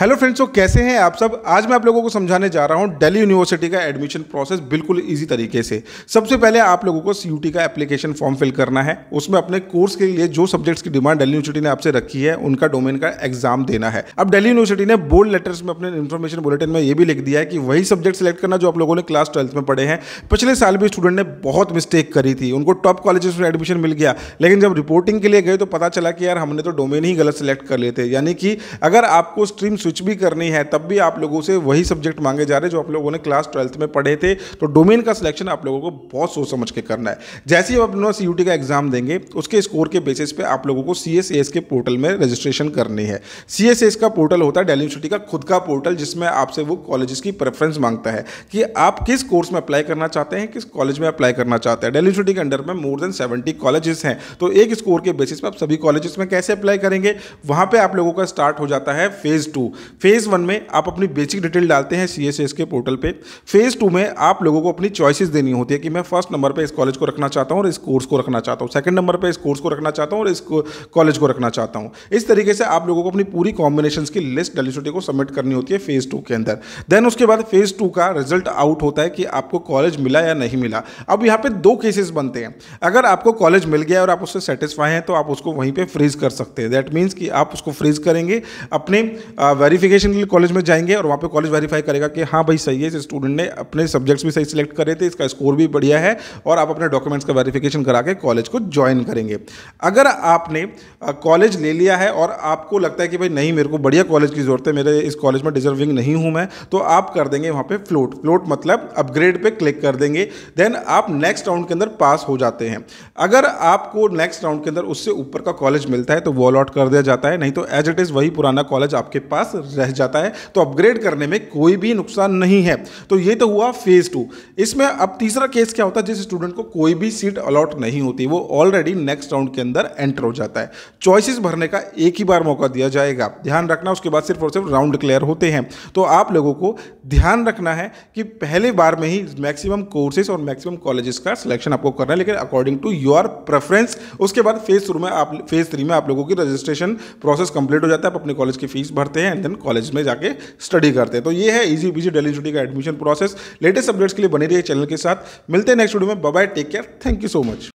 Hello friends, तो कैसे हैं आप सब। आज मैं आप लोगों को समझाने जा रहा हूं दिल्ली यूनिवर्सिटी का एडमिशन प्रोसेस बिल्कुल इजी तरीके से। सबसे पहले आप लोगों को CUET का एप्लीकेशन फॉर्म फिल करना है। उसमें अपने कोर्स के लिए जो सब्जेक्ट्स की डिमांड दिल्ली यूनिवर्सिटी ने आपसे रखी है उनका डोमेन का एग्जाम देना है। अब दिल्ली यूनिवर्सिटी ने बोल्ड लेटर्स में अपने इन्फॉर्मेशन बुलेटिन में यह भी लिख दिया है कि वही सब्जेक्ट सेलेक्ट करना जो आप लोगों ने क्लास 12th में पढ़े हैं। पिछले साल भी स्टूडेंट ने बहुत मिस्टेक करी थी, उनको टॉप कॉलेजेस में एडमिशन मिल गया, लेकिन जब रिपोर्टिंग के लिए गए तो पता चला कि यार हमने तो डोमेन ही गलत सेलेक्ट कर लिए थे। यानी कि अगर आपको स्ट्रीम कुछ भी करनी है तब भी आप लोगों से वही सब्जेक्ट मांगे जा रहे हैं जो आप लोगों ने क्लास 12th में पढ़े थे। तो डोमेन का सिलेक्शन आप लोगों को बहुत सोच समझ के करना है। जैसे ही आप लोग CUET का एग्जाम देंगे उसके स्कोर के बेसिस पे आप लोगों को CSAS के पोर्टल में रजिस्ट्रेशन करनी है। CSAS का पोर्टल होता है दिल्ली यूनिवर्सिटी का खुद का पोर्टल, जिसमें आपसे वो कॉलेजेस की प्रेफरेंस मांगता है कि आप किस कोर्स में अप्लाई करना चाहते हैं, किस कॉलेज में अप्लाई करना चाहते हैं। दिल्ली यूनिवर्सिटी के अंडर में मोर देन 70 कॉलेजेस हैं, तो एक स्कोर के बेसिस पे आप सभी कॉलेजेस में कैसे अप्लाई करेंगे। वहां पे आप लोगों का स्टार्ट हो जाता है फेज 2। फेज 1 में आप अपनी बेसिक डिटेल डालते हैं CSAS के पोर्टल पे। फेज 2 में आप लोगों को अपनी चॉइसेस देनी होती है कि मैं फर्स्ट नंबर पे इस कॉलेज को रखना चाहता हूँ और इस कोर्स को रखना चाहता हूँ, सेकंड नंबर पे इस कोर्स को रखना चाहता हूँ और इस कॉलेज को रखना चाहता हूँ। इस तरीके से आप लोगों को अपनी पूरी कॉम्बिनेशन की लिस्ट दिल्ली यूनिवर्सिटी को सबमिट करनी होती है फेज 2 के अंदर। देन उसके बाद फेज 2 का रिजल्ट आउट होता है कि आपको कॉलेज मिला या नहीं मिला। अब यहाँ पे 2 केसेस बनते हैं। अगर आपको कॉलेज मिल गया और आप उससे सेटिस्फाई हैं तो आप उसको वहीं पर फ्रीज कर सकते हैं। दैट मीन्स कि आप उसको फ्रीज करेंगे, अपने वेरिफिकेशन के लिए कॉलेज में जाएंगे और वहाँ पे कॉलेज वेरीफाई करेगा कि हाँ भाई सही है, इस स्टूडेंट ने अपने सब्जेक्ट्स भी सही सिलेक्ट करे थे, इसका स्कोर भी बढ़िया है, और आप अपने डॉक्यूमेंट्स का वेरिफिकेशन करा के कॉलेज को ज्वाइन करेंगे। अगर आपने कॉलेज ले लिया है और आपको लगता है कि भाई नहीं मेरे को बढ़िया कॉलेज की ज़रूरत है, मेरे इस कॉलेज में डिजर्विंग नहीं हूँ मैं, तो आप कर देंगे वहाँ पर फ्लोट मतलब अपग्रेड पर क्लिक कर देंगे। देन आप नेक्स्ट राउंड के अंदर पास हो जाते हैं। अगर आपको नेक्स्ट राउंड के अंदर उससे ऊपर का कॉलेज मिलता है तो वो अलॉट कर दिया जाता है, नहीं तो एज इट इज़ वही पुराना कॉलेज आपके पास रह जाता है। तो अपग्रेड करने में कोई भी नुकसान नहीं है। तो ये तो हुआ फेज 2। इसमें अब तीसरा केस क्या होता है, जिस स्टूडेंट को कोई भी सीट अलॉट नहीं होती, वो ऑलरेडी नेक्स्ट राउंड के अंदर एंटर हो जाता है। चॉइसेस भरने का एक ही बार मौका दिया जाएगा, ध्यान रखना। उसके बाद सिर्फ और सिर्फ राउंड क्लियर होते हैं। तो आप लोगों को ध्यान रखना है कि पहले बार में ही मैक्सिमम कोर्सेज और मैक्सिमम कॉलेजेस का सिलेक्शन आपको करना है, लेकिन अकॉर्डिंग टू योर प्रेफरेंस। उसके बाद फेज 3 में आप लोगों की रजिस्ट्रेशन प्रोसेस कंप्लीट हो जाता है, आप अपने कॉलेज की फीस भरते हैं, देन कॉलेज में जाके स्टडी करते हैं। तो ये है इजी बीजी दिल्ली यूनिवर्सिटी का एडमिशन प्रोसेस। लेटेस्ट अपडेट्स के लिए बने रहिए चैनल के साथ। मिलते हैं नेक्स्ट वीडियो में। Bye bye, take care, thank you so much.